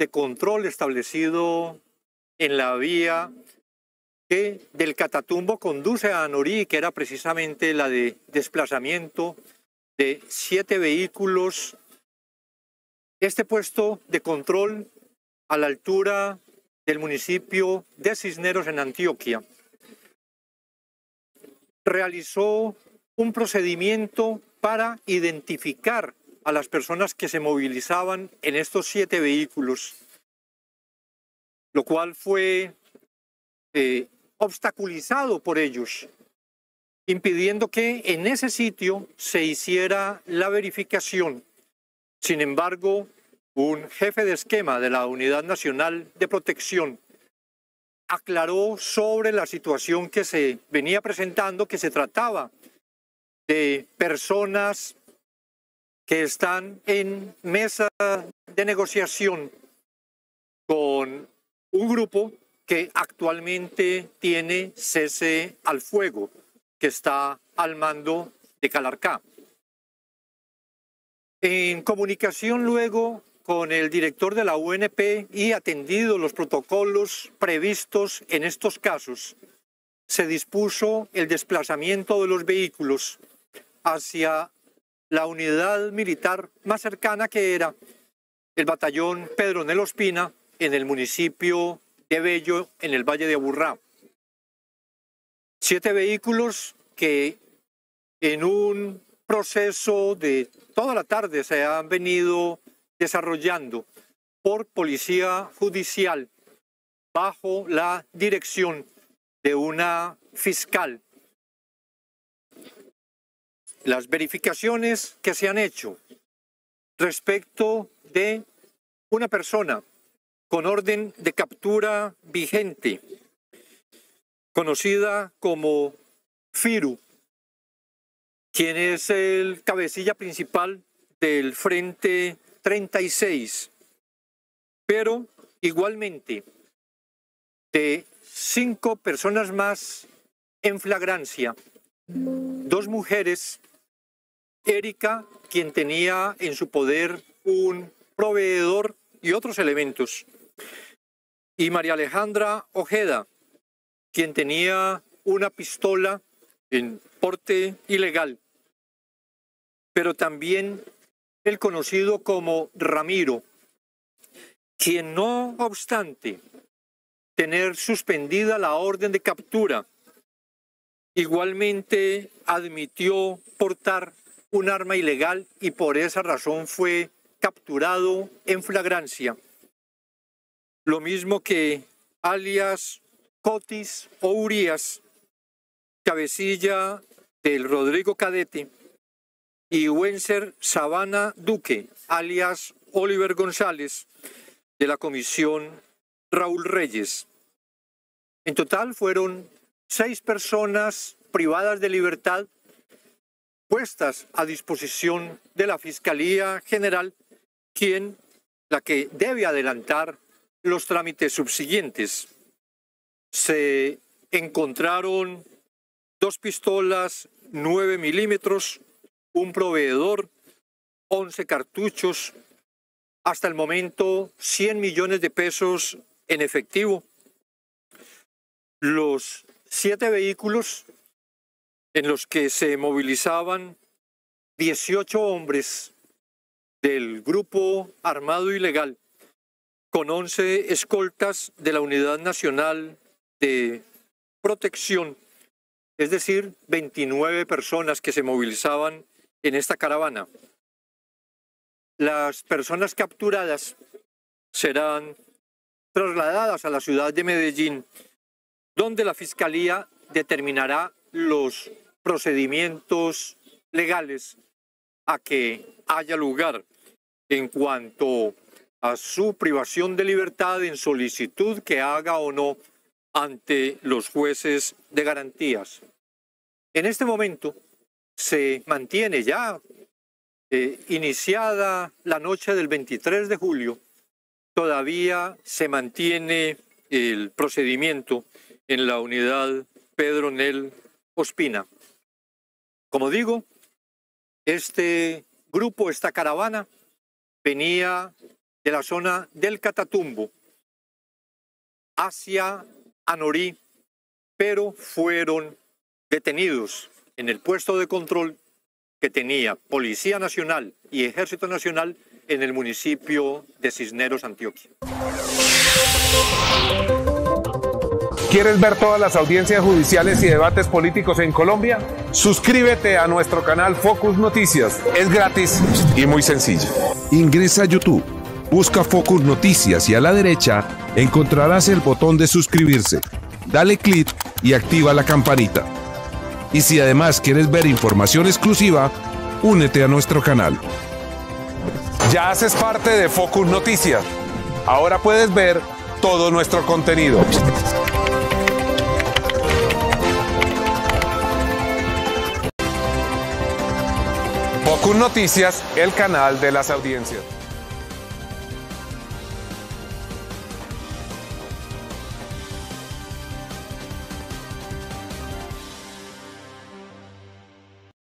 de control establecido en la vía que del Catatumbo conduce a Anorí, que era precisamente la de desplazamiento de 7 vehículos. Este puesto de control a la altura del municipio de Cisneros en Antioquia realizó un procedimiento para identificar a las personas que se movilizaban en estos 7 vehículos, lo cual fue obstaculizado por ellos, impidiendo que en ese sitio se hiciera la verificación. Sin embargo, un jefe de esquema de la Unidad Nacional de Protección aclaró sobre la situación que se venía presentando, que se trataba de personas que están en mesa de negociación con un grupo que actualmente tiene cese al fuego, que está al mando de Calarcá. En comunicación luego con el director de la UNP y atendido los protocolos previstos en estos casos, se dispuso el desplazamiento de los vehículos hacia la unidad militar más cercana, que era el batallón Pedro Nel Ospina en el municipio de Bello, en el Valle de Aburrá. 7 vehículos que en un proceso de toda la tarde se han venido desarrollando por policía judicial bajo la dirección de una fiscal. Las verificaciones que se han hecho respecto de una persona con orden de captura vigente, conocida como FIRU, quien es el cabecilla principal del Frente 36, pero igualmente de 5 personas más en flagrancia, 2 mujeres, Erika, quien tenía en su poder un proveedor y otros elementos, y María Alejandra Ojeda, quien tenía una pistola en porte ilegal, pero también el conocido como Ramiro, quien no obstante tener suspendida la orden de captura, igualmente admitió portar un arma ilegal y por esa razón fue capturado en flagrancia. Lo mismo que alias Cotis Ourías, cabecilla del Rodrigo Cadetti, y Wenser Sabana Duque, alias Oliver González, de la Comisión Raúl Reyes. En total fueron 6 personas privadas de libertad puestas a disposición de la Fiscalía General, la que debe adelantar los trámites subsiguientes. Se encontraron 2 pistolas 9 milímetros, un proveedor, 11 cartuchos, hasta el momento 100 millones de pesos en efectivo. Los 7 vehículos en los que se movilizaban 18 hombres del grupo armado ilegal, con 11 escoltas de la Unidad Nacional de Protección. Es decir, 29 personas que se movilizaban en esta caravana. Las personas capturadas serán trasladadas a la ciudad de Medellín, donde la Fiscalía determinará los procedimientos legales a que haya lugar en cuanto a su privación de libertad en solicitud que haga o no ante los jueces de garantías. En este momento se mantiene ya iniciada la noche del 23 de julio, todavía se mantiene el procedimiento en la unidad Pedro Nel Ospina. Como digo, este grupo, esta caravana, venía de la zona del Catatumbo hacia Anorí, pero fueron detenidos en el puesto de control que tenía Policía Nacional y Ejército Nacional en el municipio de Cisneros, Antioquia. ¿Quieres ver todas las audiencias judiciales y debates políticos en Colombia? Suscríbete a nuestro canal Focus Noticias. Es gratis y muy sencillo. Ingresa a YouTube, busca Focus Noticias y a la derecha encontrarás el botón de suscribirse. Dale clic y activa la campanita. Y si además quieres ver información exclusiva, únete a nuestro canal. Ya haces parte de Focus Noticias. Ahora puedes ver todo nuestro contenido. Focus Noticias, el canal de las audiencias.